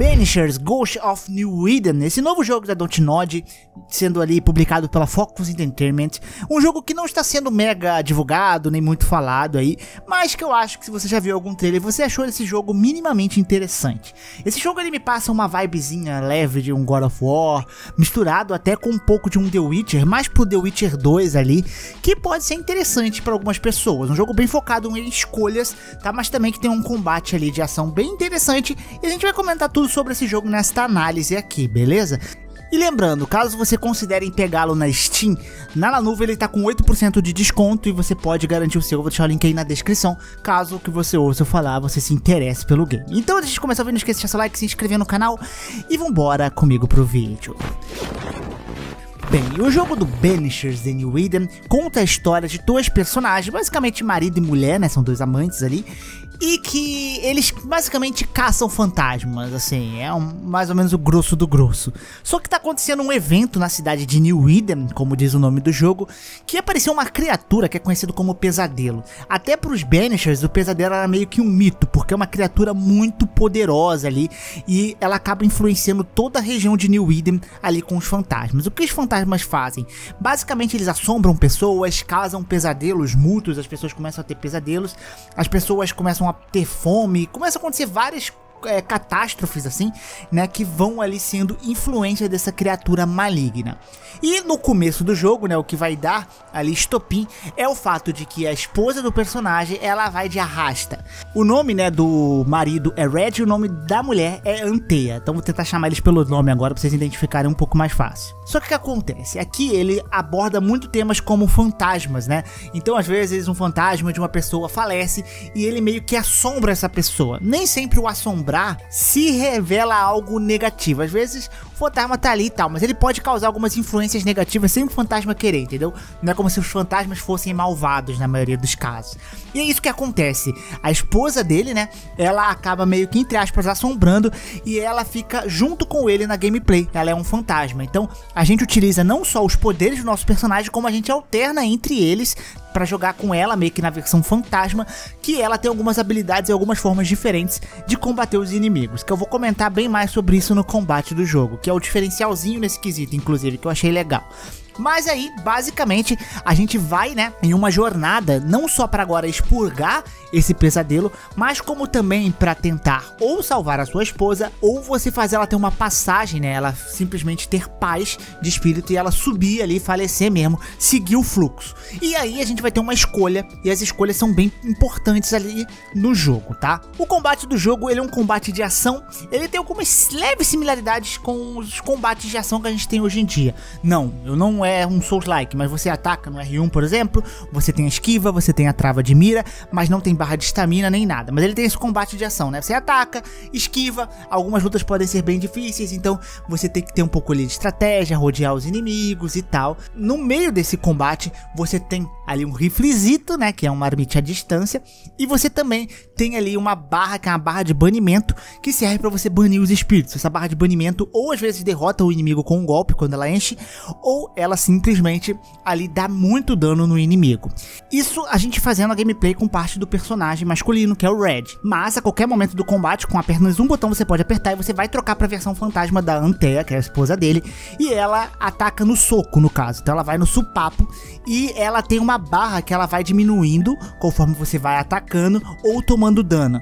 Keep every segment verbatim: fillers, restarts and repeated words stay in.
Banishers: Ghosts of New Eden, esse novo jogo da Dontnod, sendo ali publicado pela Focus Entertainment, um jogo que não está sendo mega divulgado, nem muito falado aí, mas que eu acho que se você já viu algum trailer, você achou esse jogo minimamente interessante. Esse jogo ele me passa uma vibezinha leve de um God of War, misturado até com um pouco de um The Witcher, mais pro The Witcher dois ali, que pode ser interessante para algumas pessoas, um jogo bem focado em escolhas, tá? Mas também que tem um combate ali de ação bem interessante, e a gente vai comentar tudo sobre esse jogo nesta análise aqui, beleza? E lembrando, caso você considere pegá-lo na Steam, na La Nuvem ele tá com oito por cento de desconto e você pode garantir o seu. Eu vou deixar o link aí na descrição, caso que você ouça eu falar, você se interesse pelo game. Então, antes de começar o vídeo, não esqueça de deixar seu like, se inscrever no canal e vambora comigo pro vídeo. Bem, o jogo do Banishers in New Eden conta a história de dois personagens, basicamente marido e mulher, né, são dois amantes ali, e que eles basicamente caçam fantasmas, assim, é um, mais ou menos o grosso do grosso. Só que tá acontecendo um evento na cidade de New Eden, como diz o nome do jogo, que apareceu uma criatura que é conhecida como Pesadelo. Até pros Banishers, o Pesadelo era meio que um mito, porque é uma criatura muito poderosa ali, e ela acaba influenciando toda a região de New Eden ali com os fantasmas. O que os fantasmas mas fazem? Basicamente eles assombram pessoas, causam pesadelos mútuos, as pessoas começam a ter pesadelos, as pessoas começam a ter fome, começam a acontecer várias é, catástrofes assim, né, que vão ali sendo influência dessa criatura maligna. E no começo do jogo, né, o que vai dar ali estopim é o fato de que a esposa do personagem, ela vai de arrasta. O nome, né, do marido é Red e o nome da mulher é Antéa. Então vou tentar chamar eles pelo nome agora pra vocês identificarem um pouco mais fácil. Só que o que acontece? Aqui ele aborda muito temas como fantasmas, né? Então às vezes um fantasma de uma pessoa falece e ele meio que assombra essa pessoa. Nem sempre o assombra se revela algo negativo. Às vezes o fantasma tá ali e tal, mas ele pode causar algumas influências negativas sem o fantasma querer, entendeu? Não é como se os fantasmas fossem malvados na maioria dos casos. E é isso que acontece. A esposa dele, né, ela acaba meio que, entre aspas, assombrando, e ela fica junto com ele na gameplay. Ela é um fantasma. Então a gente utiliza não só os poderes do nosso personagem, como a gente alterna entre eles pra jogar com ela, meio que na versão fantasma, que ela tem algumas habilidades e algumas formas diferentes de combater os inimigos, que eu vou comentar bem mais sobre isso no combate do jogo, que é o diferencialzinho nesse quesito, inclusive, que eu achei legal. Mas aí, basicamente, a gente vai, né, em uma jornada, não só para agora expurgar esse pesadelo, mas como também para tentar ou salvar a sua esposa, ou você fazer ela ter uma passagem, né, ela simplesmente ter paz de espírito e ela subir ali, falecer mesmo, seguir o fluxo. E aí a gente vai ter uma escolha, e as escolhas são bem importantes ali no jogo, tá? O combate do jogo, ele é um combate de ação, ele tem algumas leves similaridades com os combates de ação que a gente tem hoje em dia. Não, eu não é É um Souls-like, mas você ataca no R um, por exemplo, você tem a esquiva, você tem a trava de mira, mas não tem barra de estamina nem nada, mas ele tem esse combate de ação, né? Você ataca, esquiva, algumas lutas podem ser bem difíceis, então você tem que ter um pouco ali de estratégia, rodear os inimigos e tal. No meio desse combate, você tem ali um riflezito, né, que é uma armite à distância, e você também tem ali uma barra, que é uma barra de banimento, que serve pra você banir os espíritos. Essa barra de banimento, ou às vezes derrota o inimigo com um golpe, quando ela enche, ou ela simplesmente ali dá muito dano no inimigo. Isso a gente fazendo a gameplay com parte do personagem masculino, que é o Red, mas a qualquer momento do combate, com apenas um botão você pode apertar e você vai trocar pra versão fantasma da Antéa, que é a esposa dele, e ela ataca no soco, no caso, então ela vai no supapo, e ela tem uma barra que ela vai diminuindo conforme você vai atacando ou tomando dano.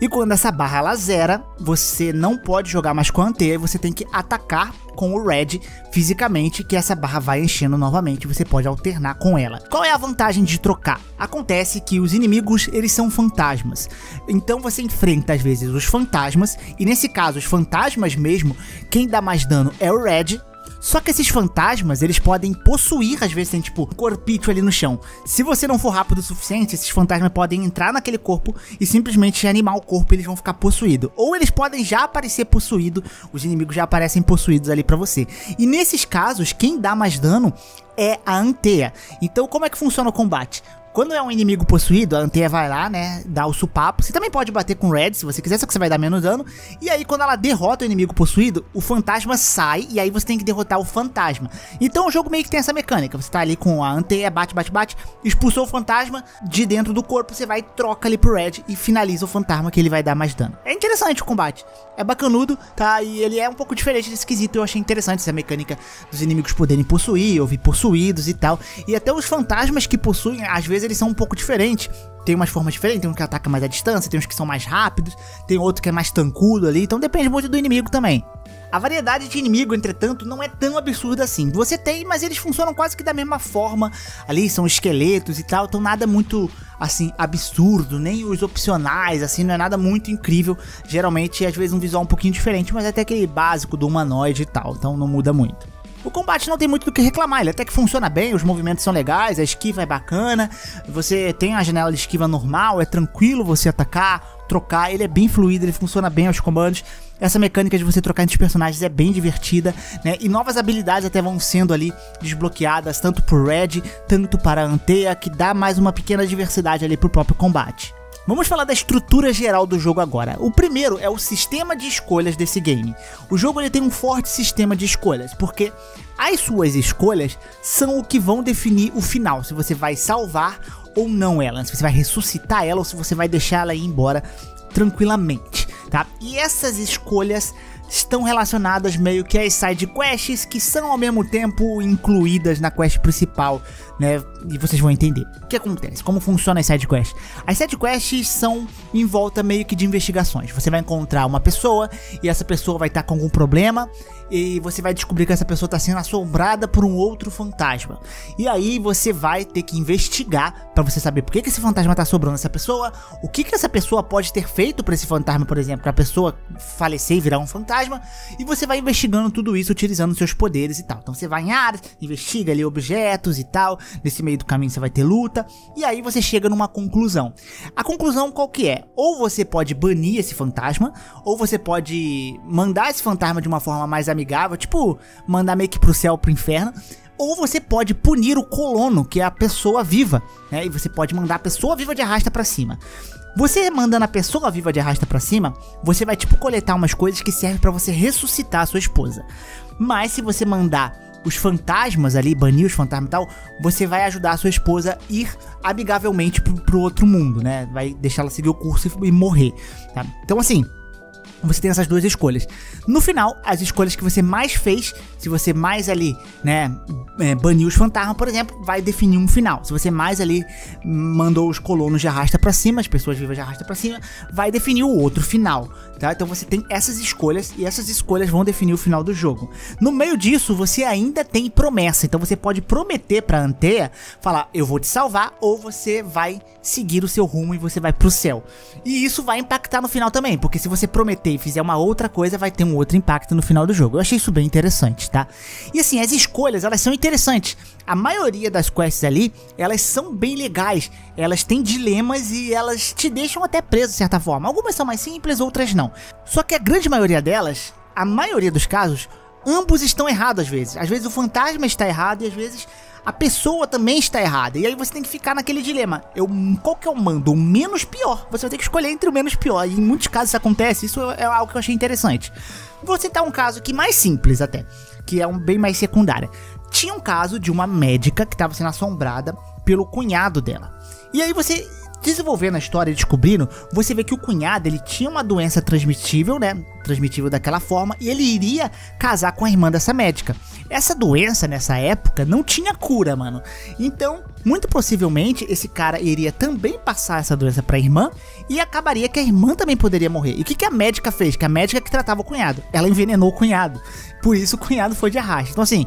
E quando essa barra ela zera, você não pode jogar mais com a Antéa, você tem que atacar com o Red fisicamente, que essa barra vai enchendo novamente, você pode alternar com ela. Qual é a vantagem de trocar? Acontece que os inimigos, eles são fantasmas, então você enfrenta às vezes os fantasmas, e nesse caso os fantasmas mesmo, quem dá mais dano é o Red. Só que esses fantasmas, eles podem possuir, às vezes tem tipo corpício ali no chão. Se você não for rápido o suficiente, esses fantasmas podem entrar naquele corpo e simplesmente animar o corpo e eles vão ficar possuídos. Ou eles podem já aparecer possuídos, os inimigos já aparecem possuídos ali pra você. E nesses casos, quem dá mais dano é a Antéa. Então como é que funciona o combate? Quando é um inimigo possuído, a Antéa vai lá, né, dá o supapo. Você também pode bater com o Red, se você quiser, só que você vai dar menos dano. E aí, quando ela derrota o inimigo possuído, o fantasma sai, e aí você tem que derrotar o fantasma. Então o jogo meio que tem essa mecânica. Você tá ali com a Antéa, bate, bate, bate, expulsou o fantasma de dentro do corpo, você vai, troca ali pro Red e finaliza o fantasma, que ele vai dar mais dano. É interessante o combate, é bacanudo, tá? E ele é um pouco diferente desse quesito. Eu achei interessante essa mecânica dos inimigos poderem possuir, ouvir possuídos e tal. E até os fantasmas que possuem, às vezes eles são um pouco diferentes. Tem umas formas diferentes, tem um que ataca mais à distância, tem uns que são mais rápidos, tem outro que é mais tancudo ali, então depende muito do inimigo também. A variedade de inimigo, entretanto, não é tão absurda assim. Você tem, mas eles funcionam quase que da mesma forma. Ali são esqueletos e tal, então nada muito, assim, absurdo. Nem os opcionais, assim, não é nada muito incrível. Geralmente, às vezes, um visual um pouquinho diferente, mas é até aquele básico do humanoide e tal, então não muda muito. O combate não tem muito do que reclamar, ele até que funciona bem, os movimentos são legais, a esquiva é bacana, você tem a janela de esquiva normal, é tranquilo você atacar, trocar, ele é bem fluido, ele funciona bem aos comandos. Essa mecânica de você trocar entre os personagens é bem divertida, né? E novas habilidades até vão sendo ali desbloqueadas, tanto pro Red, tanto para a Antéa, que dá mais uma pequena diversidade ali pro próprio combate. Vamos falar da estrutura geral do jogo agora. O primeiro é o sistema de escolhas desse game. O jogo ele tem um forte sistema de escolhas, porque as suas escolhas são o que vão definir o final, se você vai salvar ou não ela, se você vai ressuscitar ela ou se você vai deixar ela ir embora tranquilamente, tá? E essas escolhas estão relacionadas meio que às side quests, que são ao mesmo tempo incluídas na quest principal, né? E vocês vão entender o que acontece, como funciona as side quests. As side quests são em volta meio que de investigações. Você vai encontrar uma pessoa e essa pessoa vai estar com algum problema e você vai descobrir que essa pessoa está sendo assombrada por um outro fantasma. E aí você vai ter que investigar para você saber por que que esse fantasma está assombrando essa pessoa, o que que essa pessoa pode ter feito para esse fantasma, por exemplo, para a pessoa falecer e virar um fantasma. E você vai investigando tudo isso, utilizando seus poderes e tal. Então você vai em áreas, investiga ali objetos e tal. Nesse meio do caminho você vai ter luta. E aí você chega numa conclusão. A conclusão qual que é? Ou você pode banir esse fantasma, ou você pode mandar esse fantasma de uma forma mais amigável, tipo, mandar meio que pro céu, pro inferno. Ou você pode punir o colono, que é a pessoa viva, né? E você pode mandar a pessoa viva de arrasta pra cima. Você mandando a pessoa viva de arrasta pra cima, você vai tipo coletar umas coisas que servem pra você ressuscitar a sua esposa. Mas se você mandar os fantasmas ali, banir os fantasmas e tal, você vai ajudar a sua esposa a ir amigavelmente pro, pro outro mundo, né? Vai deixar ela seguir o curso e, e morrer, tá? Então assim, você tem essas duas escolhas. No final, as escolhas que você mais fez, se você mais ali, né, é, baniu os fantasmas, por exemplo, vai definir um final. Se você mais ali mandou os colonos de arrasta pra cima, as pessoas vivas de arrasta pra cima, vai definir o outro final, tá? Então você tem essas escolhas e essas escolhas vão definir o final do jogo. No meio disso, você ainda tem promessa. Então você pode prometer pra Antéa, falar, eu vou te salvar, ou você vai seguir o seu rumo e você vai pro céu. E isso vai impactar no final também, porque se você prometer e fizer uma outra coisa, vai ter um outro impacto no final do jogo. Eu achei isso bem interessante, tá? E assim, as escolhas, elas são interessantes. A maioria das quests ali, elas são bem legais. Elas têm dilemas e elas te deixam até preso, de certa forma. Algumas são mais simples, outras não. Só que a grande maioria delas, a maioria dos casos, ambos estão errados às vezes. Às vezes o fantasma está errado e às vezes a pessoa também está errada. E aí você tem que ficar naquele dilema. Eu, qual que eu mando? O menos pior. Você vai ter que escolher entre o menos pior. E em muitos casos isso acontece. Isso é algo que eu achei interessante. Vou citar um caso aqui mais simples até, que é um bem mais secundário. Tinha um caso de uma médica que estava sendo assombrada pelo cunhado dela. E aí você, desenvolvendo a história e descobrindo, você vê que o cunhado, ele tinha uma doença transmitível, né? Transmitível daquela forma, e ele iria casar com a irmã dessa médica. Essa doença, nessa época, não tinha cura, mano. Então, muito possivelmente, esse cara iria também passar essa doença pra irmã, e acabaria que a irmã também poderia morrer. E o que que a médica fez? Que a médica que tratava o cunhado, ela envenenou o cunhado. Por isso, o cunhado foi de arrasto. Então, assim,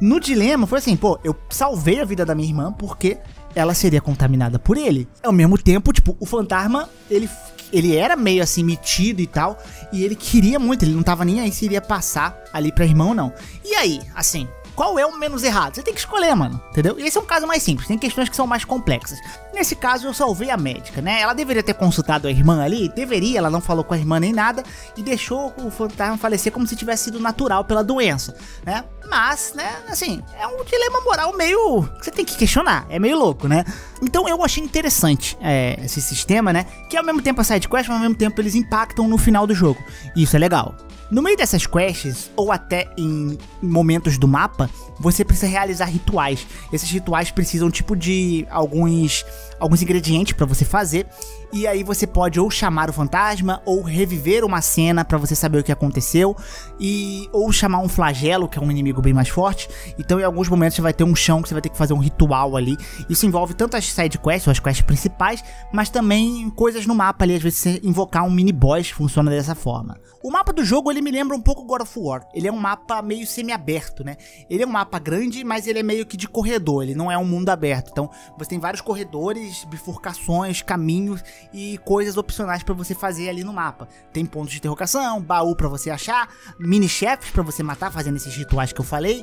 no dilema, foi assim, pô, eu salvei a vida da minha irmã, porque ela seria contaminada por ele. Ao mesmo tempo, tipo, o fantasma, ele, ele era meio assim, metido e tal, e ele queria muito, ele não tava nem aí se iria passar ali pra irmão ou não. E aí, assim, qual é o menos errado? Você tem que escolher, mano, entendeu? Esse é um caso mais simples, tem questões que são mais complexas. Nesse caso eu salvei a médica, né? Ela deveria ter consultado a irmã ali, deveria, ela não falou com a irmã nem nada e deixou o fantasma falecer como se tivesse sido natural pela doença, né? Mas, né, assim, é um dilema moral meio... que você tem que questionar, é meio louco, né? Então eu achei interessante é, esse sistema, né? Que ao mesmo tempo é sidequest, mas ao mesmo tempo eles impactam no final do jogo. Isso é legal. No meio dessas quests, ou até em momentos do mapa, você precisa realizar rituais. Esses rituais precisam, tipo, de alguns, alguns ingredientes pra você fazer. E aí você pode ou chamar o fantasma, ou reviver uma cena pra você saber o que aconteceu. E, ou chamar um flagelo, que é um inimigo bem mais forte. Então, em alguns momentos, você vai ter um chão que você vai ter que fazer um ritual ali. Isso envolve tanto as sidequests, ou as quests principais, mas também coisas no mapa ali. Às vezes, você invocar um mini-boss funciona dessa forma. O mapa do jogo, ele Ele me lembra um pouco God of War. Ele é um mapa meio semi-aberto, né? Ele é um mapa grande, mas ele é meio que de corredor. Ele não é um mundo aberto. Então, você tem vários corredores, bifurcações, caminhos e coisas opcionais pra você fazer ali no mapa. Tem pontos de interrogação, baú pra você achar, mini-chefes pra você matar fazendo esses rituais que eu falei.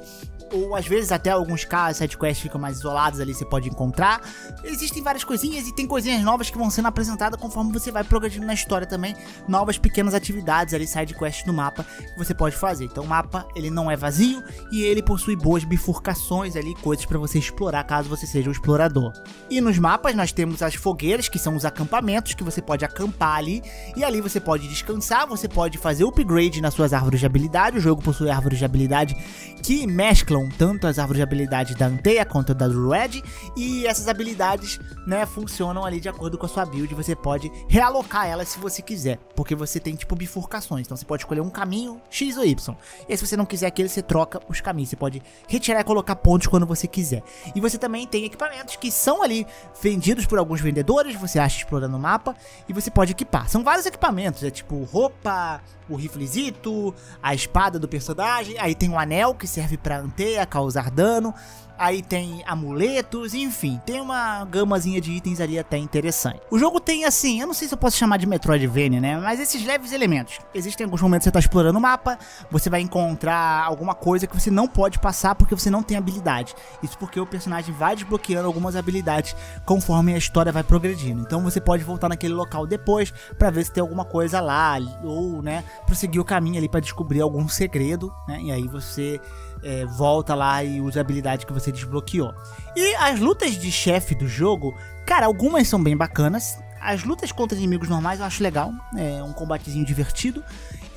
Ou, às vezes, até alguns casos, sidequests ficam mais isolados ali, você pode encontrar. Existem várias coisinhas e tem coisinhas novas que vão sendo apresentadas conforme você vai progredindo na história também. Novas pequenas atividades ali, sidequests no mapa. mapa que você pode fazer. Então o mapa ele não é vazio e ele possui boas bifurcações ali, coisas para você explorar caso você seja um explorador. E nos mapas nós temos as fogueiras, que são os acampamentos que você pode acampar ali, e ali você pode descansar, você pode fazer upgrade nas suas árvores de habilidade. O jogo possui árvores de habilidade que mesclam tanto as árvores de habilidade da Antéa quanto da Red, e essas habilidades, né, funcionam ali de acordo com a sua build. Você pode realocar elas se você quiser, porque você tem tipo bifurcações, então você pode escolher um caminho X ou Y, e se você não quiser aquele, você troca os caminhos, você pode retirar e colocar pontos quando você quiser. E você também tem equipamentos que são ali vendidos por alguns vendedores, você acha explorando o mapa, e você pode equipar. São vários equipamentos, é tipo roupa, o riflezito, a espada do personagem, aí tem um anel que serve pra Antéa, causar dano, aí tem amuletos, enfim, tem uma gamazinha de itens ali até interessante. O jogo tem assim, eu não sei se eu posso chamar de Metroidvania, né, mas esses leves elementos. Existem alguns momentos que você tá explorando o mapa, você vai encontrar alguma coisa que você não pode passar porque você não tem habilidade. Isso porque o personagem vai desbloqueando algumas habilidades conforme a história vai progredindo. Então você pode voltar naquele local depois pra ver se tem alguma coisa lá, ou, né, prosseguir o caminho ali pra descobrir algum segredo, né, e aí você é, volta lá e usa a habilidade que você desbloqueou. E as lutas de chefe do jogo, cara, algumas são bem bacanas. As lutas contra inimigos normais eu acho legal, é um combatezinho divertido.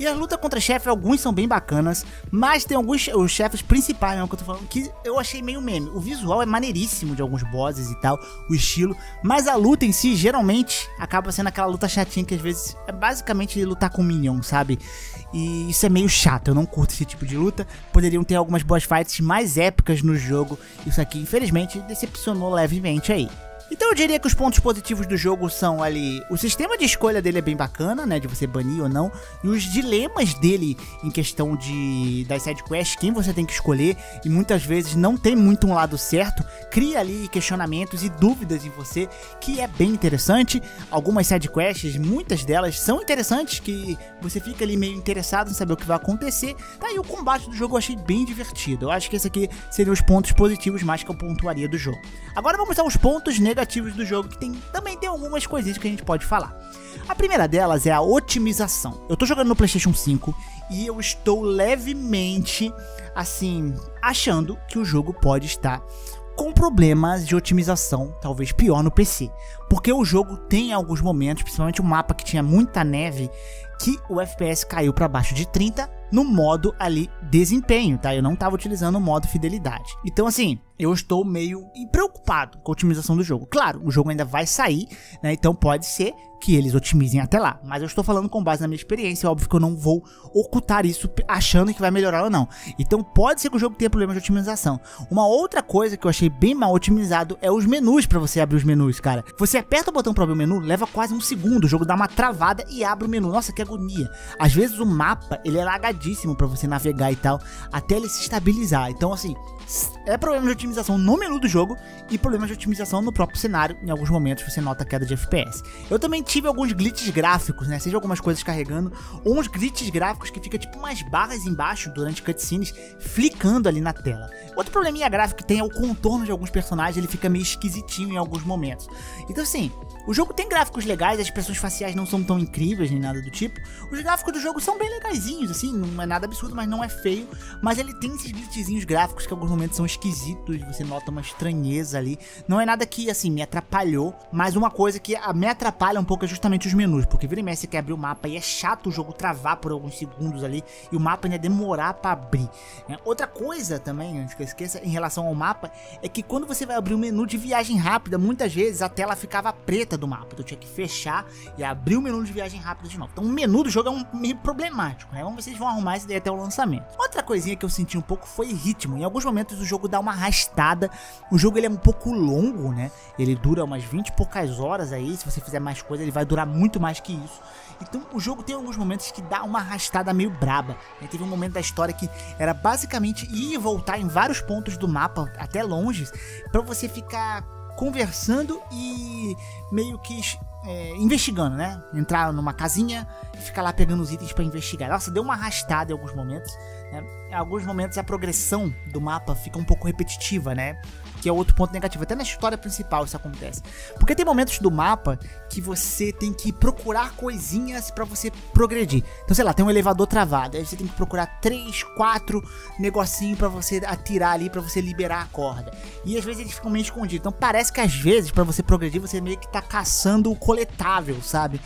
E as lutas contra chefe, alguns são bem bacanas, mas tem alguns os chefes principais mesmo que eu tô falando, que eu achei meio meme. O visual é maneiríssimo de alguns bosses e tal, o estilo, mas a luta em si geralmente acaba sendo aquela luta chatinha que às vezes é basicamente lutar com minion, sabe? E isso é meio chato, eu não curto esse tipo de luta. Poderiam ter algumas boss fights mais épicas no jogo. Isso aqui, infelizmente, decepcionou levemente aí. Então eu diria que os pontos positivos do jogo são ali... O sistema de escolha dele é bem bacana, né? De você banir ou não. E os dilemas dele em questão de das sidequests, quem você tem que escolher. E muitas vezes não tem muito um lado certo. Cria ali questionamentos e dúvidas em você, que é bem interessante. Algumas sidequests, muitas delas, são interessantes. Que você fica ali meio interessado em saber o que vai acontecer. Tá, e o combate do jogo eu achei bem divertido. Eu acho que esse aqui seriam os pontos positivos mais que eu pontuaria do jogo. Agora vamos aos pontos negativos. Negativos do jogo, que tem, também tem algumas coisinhas que a gente pode falar. A primeira delas é a otimização. Eu tô jogando no PlayStation cinco e eu estou levemente, assim, achando que o jogo pode estar com problemas de otimização, talvez pior no P C. Porque o jogo tem alguns momentos, principalmente o mapa que tinha muita neve, que o F P S caiu para baixo de trinta no modo ali desempenho, tá? Eu não tava utilizando o modo fidelidade. Então, assim, eu estou meio preocupado com a otimização do jogo. Claro, o jogo ainda vai sair, né? Então pode ser que eles otimizem até lá. Mas eu estou falando com base na minha experiência. Óbvio que eu não vou ocultar isso achando que vai melhorar ou não. Então pode ser que o jogo tenha problemas de otimização. Uma outra coisa que eu achei bem mal otimizado é os menus, pra você abrir os menus, cara. Você aperta o botão pra abrir o menu, leva quase um segundo. O jogo dá uma travada e abre o menu. Nossa, que agonia. Às vezes o mapa, ele é largadíssimo pra você navegar e tal, até ele se estabilizar. Então, assim, é problema de otimização. otimização no menu do jogo e problemas de otimização no próprio cenário. Em alguns momentos você nota queda de F P S. Eu também tive alguns glitches gráficos, né? Seja algumas coisas carregando, ou uns glitches gráficos que fica tipo umas barras embaixo durante cutscenes, flicando ali na tela. Outro probleminha gráfico que tem é o contorno de alguns personagens, ele fica meio esquisitinho em alguns momentos. Então assim, o jogo tem gráficos legais, as expressões faciais não são tão incríveis nem nada do tipo. Os gráficos do jogo são bem legaisinhos, assim, não é nada absurdo, mas não é feio. Mas ele tem esses glitchzinhos gráficos que em alguns momentos são esquisitos, você nota uma estranheza ali. Não é nada que, assim, me atrapalhou, mas uma coisa que me atrapalha um pouco é justamente os menus, porque vira e mexe você quer abrir o mapa e é chato o jogo travar por alguns segundos ali, e o mapa ainda demorar pra abrir. É, outra coisa também, antes que eu esqueça, em relação ao mapa, é que quando você vai abrir o menu de viagem rápida, muitas vezes a tela ficava preta do mapa, então eu tinha que fechar e abrir o menu de viagem rápida de novo. Então o menu do jogo é um meio problemático, né? Vamos ver se eles vão arrumar isso daí até o lançamento. Outra coisinha que eu senti um pouco foi ritmo. Em alguns momentos o jogo dá uma arrastada, o jogo ele é um pouco longo, né? Ele dura umas vinte e poucas horas aí, se você fizer mais coisa ele vai durar muito mais que isso. Então o jogo tem alguns momentos que dá uma arrastada meio braba, né? Teve um momento da história que era basicamente ir e voltar em vários pontos do mapa, até longe, pra você ficar conversando e meio que é, investigando, né? Entrar numa casinha e ficar lá pegando os itens pra investigar. Nossa, deu uma arrastada em alguns momentos, né? Em alguns momentos a progressão do mapa fica um pouco repetitiva, né? Que é outro ponto negativo, até na história principal isso acontece, porque tem momentos do mapa que você tem que procurar coisinhas pra você progredir. Então sei lá, tem um elevador travado, aí você tem que procurar três, quatro negocinho pra você atirar ali, pra você liberar a corda, e às vezes eles ficam meio escondidos. Então parece que às vezes pra você progredir você meio que tá caçando o coletável, sabe?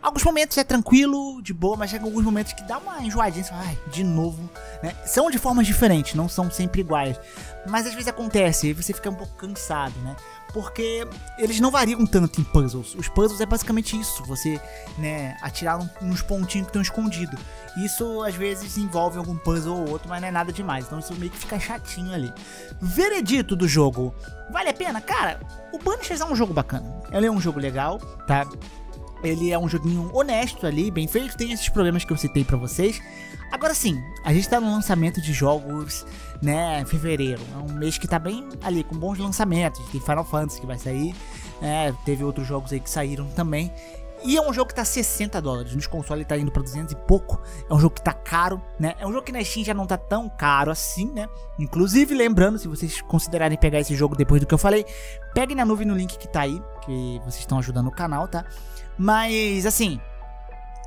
Alguns momentos é tranquilo, de boa, mas chega alguns momentos que dá uma enjoadinha, você fala, ai, de novo, né? São de formas diferentes, não são sempre iguais, mas às vezes acontece e você fica um pouco cansado, né? Porque eles não variam tanto em puzzles. Os puzzles é basicamente isso, você, né, atirar uns pontinhos que estão escondidos. Isso às vezes envolve algum puzzle ou outro, mas não é nada demais, então isso meio que fica chatinho ali. Veredito do jogo, vale a pena? Cara, o Banishers é um jogo bacana, ele é um jogo legal, tá? Ele é um joguinho honesto ali, bem feito, tem esses problemas que eu citei pra vocês. Agora sim, a gente tá no lançamento de jogos, né, fevereiro. É um mês que tá bem ali, com bons lançamentos. Tem Final Fantasy que vai sair, né, teve outros jogos aí que saíram também. E é um jogo que tá sessenta dólares, nos consoles tá indo pra duzentos e pouco, é um jogo que tá caro, né, é um jogo que na Steam já não tá tão caro assim, né, inclusive lembrando, se vocês considerarem pegar esse jogo depois do que eu falei, peguem na nuvem no link que tá aí, que vocês estão ajudando o canal, tá, mas assim,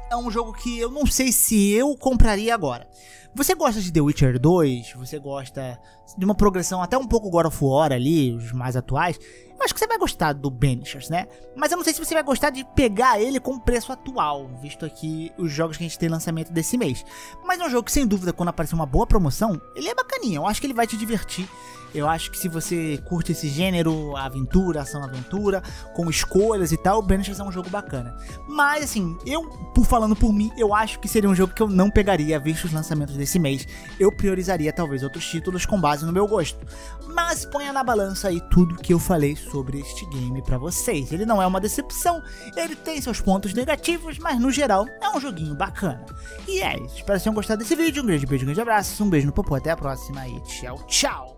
é um jogo que eu não sei se eu compraria agora. Você gosta de The Witcher dois, você gosta de uma progressão até um pouco God of War ali, os mais atuais, eu acho que você vai gostar do Banishers, né? Mas eu não sei se você vai gostar de pegar ele com o preço atual, visto aqui os jogos que a gente tem lançamento desse mês. Mas é um jogo que, sem dúvida, quando aparecer uma boa promoção, ele é bacaninha, eu acho que ele vai te divertir. Eu acho que se você curte esse gênero, aventura, ação-aventura, com escolhas e tal, o Banishers é um jogo bacana. Mas, assim, eu, falando por mim, eu acho que seria um jogo que eu não pegaria, visto os lançamentos desse mês. Eu priorizaria, talvez, outros títulos com base no meu gosto. Mas ponha na balança aí tudo que eu falei sobre este game pra vocês. Ele não é uma decepção, ele tem seus pontos negativos, mas no geral é um joguinho bacana. E é isso, espero que tenham gostado desse vídeo, um grande beijo, um grande abraço, um beijo no popô, até a próxima e tchau, tchau!